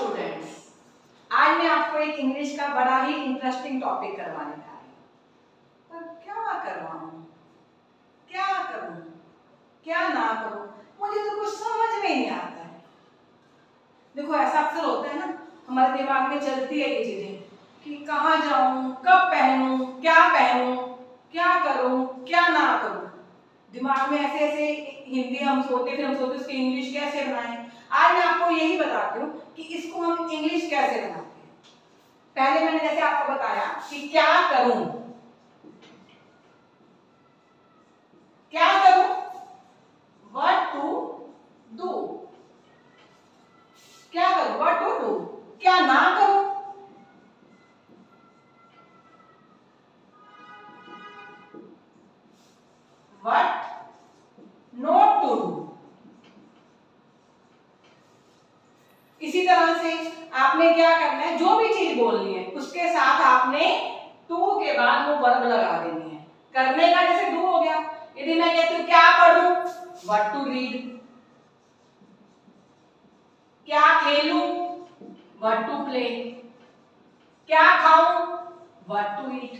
Students, आज मैं आपको एक इंग्लिश का बड़ा ही इंटरेस्टिंग टॉपिक करवाने जा रही हूं। पर क्या करवाऊं, क्या करूं, क्या ना करूं, मुझे तो कुछ समझ में नहीं आता है। देखो, ऐसा अक्सर होता है ना, हमारे दिमाग में चलती है ये चीजें कि कहाँ जाऊं, कब पहनूं, क्या करूं, क्या ना करूं। दिमाग में ऐसे ऐसे हिंदी हम सोते, फिर हम सोते उसकी इंग्लिश कैसे बनाएं। आज मैं आपको यही बताती हूँ कि इसको हम इंग्लिश कैसे बनाते हैं। पहले मैंने जैसे आपको बताया कि क्या करूं, व्हाट टू डू, क्या ना करूं, व्हाट नॉट टू डू। इसी तरह से आपने क्या करना है, जो भी चीज बोलनी है उसके साथ आपने टू के बाद वो वर्ब लगा देनी है। करने का जैसे डू हो गया, यदि मैं कहती हूँ क्या पढ़ूं, व्हाट टू रीड, क्या खेलूं, व्हाट टू प्ले, क्या खाऊं, व्हाट टू ईट।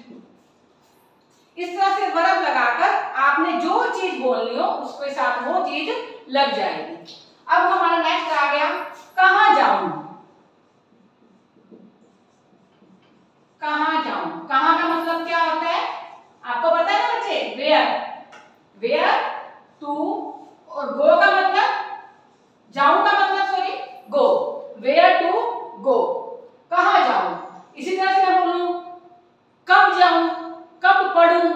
इस तरह से वर्ब लगाकर आपने जो चीज बोलनी हो उसके साथ वो चीज लग जाएगी। अब हमारा नेक्स्ट आ गया कहां जाऊं। कहां का मतलब क्या होता है आपको पता है ना बच्चे, वेयर टू, और गो का मतलब जाऊं का मतलब गो, वेयर टू गो, कहां जाऊं। इसी तरह से मैं बोलूं कब जाऊं, कब पढ़ूं,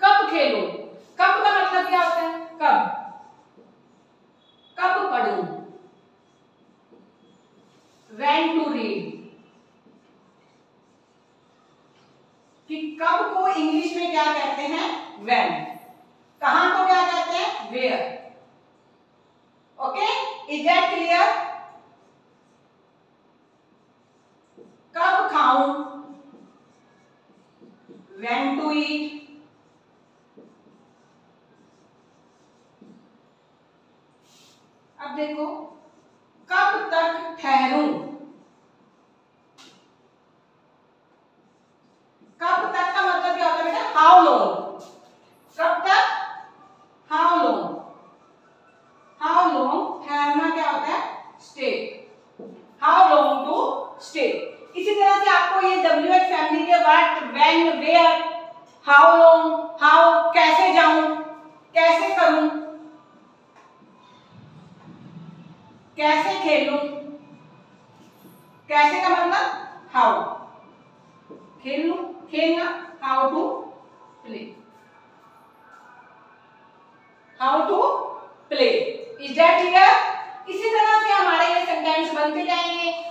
कब खेलूं। कब का मतलब क्या होता है, कब पढ़ूं, when to read, कि कब को इंग्लिश में क्या कहते हैं when, कहां को क्या कहते हैं where, okay, is that clear? कब खाऊं, when to eat, अब देखो कब तक ठहरूं, कब तक का मतलब क्या होता है बेटा, हाउ लॉन्ग, कब तक, हाउ लॉन्ग ठहरना क्या होता है stay, how long to stay. इसी तरह से आपको ये WH फैमिली के word when, where, how long, how, कैसे जाऊं, कैसे करूं, कैसे खेलूं। कैसे का मतलब हाउ, खेलना, how to play, is that clear. इसी तरह से हमारे ये सेंटेंस बनते जाएंगे।